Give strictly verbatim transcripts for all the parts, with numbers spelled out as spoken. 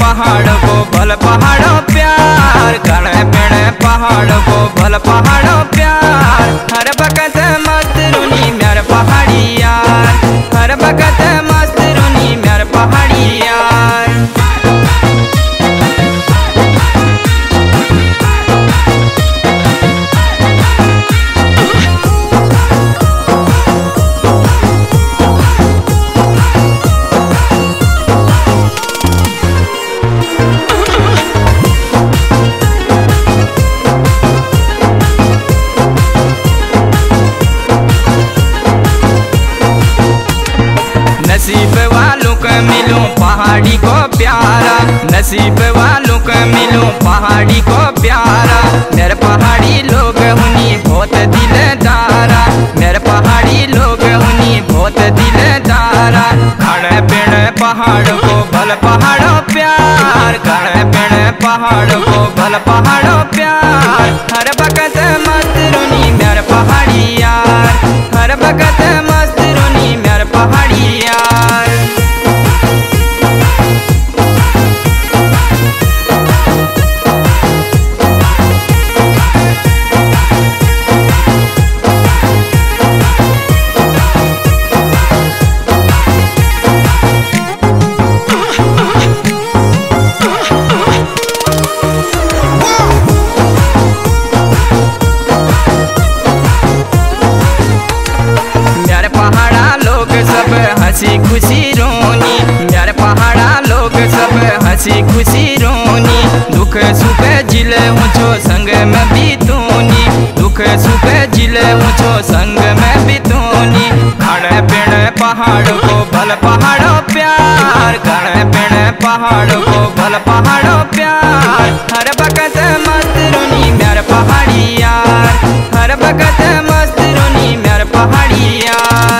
पहाड़ को भल पहाड़ प्यार करे पेड़े पहाड़ को भल पहाड़ प्यार हर बकत मस्त रूनी मेर पहाड़ी यार हर बकत मस्त रूनी मेर पहाड़ी यार। नसीब वालों को मिलो पहाड़ी को प्यारा नसीब वालों को मिलो पहाड़ी को प्यारा मेरे पहाड़ी लोग हुनी बहुत दिलदारा मेरे पहाड़ी लोग हुनी बहुत दिलदारा खाने पीने पहाड़ को भल पहाड़ प्यार खाने पीने पहाड़ को भल पहाड़ प्यार हर बकत मस्त रूनी मेरे पहाड़ी यार हर बकत मस्त रूनी मेरे पहाड़ी यार। हंसी खुशी रोनी मेरे पहाड़ा लोग सब हंसी खुशी रोनी दुख सुख जिले ऊँचो संग में बीतोनी दुख सुख जिले ऊँचो संग में बीतोनी खाने पीने पहाड़ को भल पहाड़ प्यार खाने पीने पहाड़ को भल पहाड़ प्यार हर बकत मस्त रोनी मेरे पहाड़ी यार हर बकत मस्त रोनी मेरे पहाड़ी यार।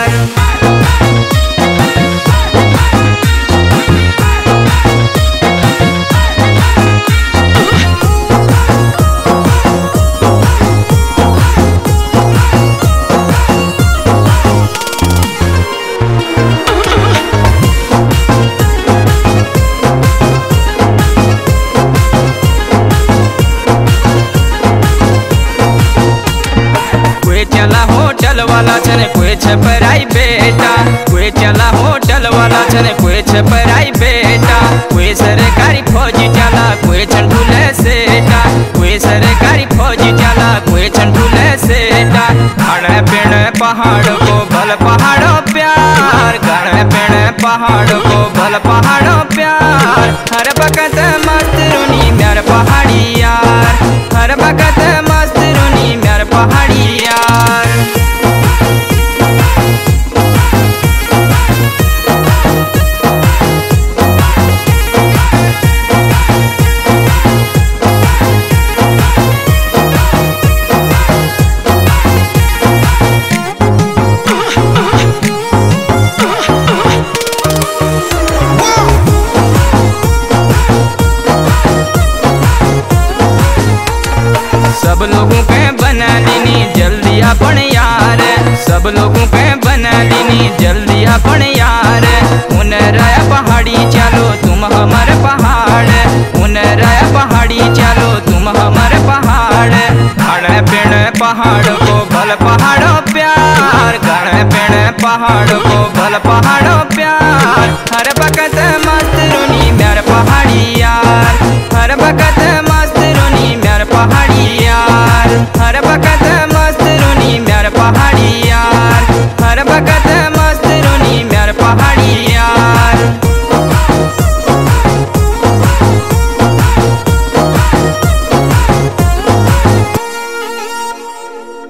चला होटल वाला छे कोई छपराई बेटा कोई चला होटल वाला छे कोई छपराई बेटा कोई सरकारी फौजी चला कोई छंडूले सेटा कोई सरकारी फौजी चला कोई छंडूले सेटा खाने पीने पहाड़ को भल पहाड़ प्यार खाने पीने पहाड़ को भल पहाड़ प्यार हर बकत मस्त रूनी मेरे पहाड़ी यार हर बकत मस्त रूनी मेरे पहाड़ी यार। सब लोगों के बना देनी जल्दी अपन यार सब लोगों के बना देनी जल्दी अपन यार उन राय पहाड़ी चलो तुम हमारे पहाड़ उन राय पहाड़ी चलो तुम हमारे पहाड़ खाने पीने पहाड़ को भल पहाड़ प्यार खाने पीने पहाड़ को भल पहाड़ प्यार हर बकत मस्त रूनी मेरे पहाड़ी यार हर बकत मस्त रूनी मेरे पहाड़ी यार हर बकत मस्त रूनी मेरे पहाड़ी यार हर बकत मस्त रूनी मेरे पहाड़ी यार।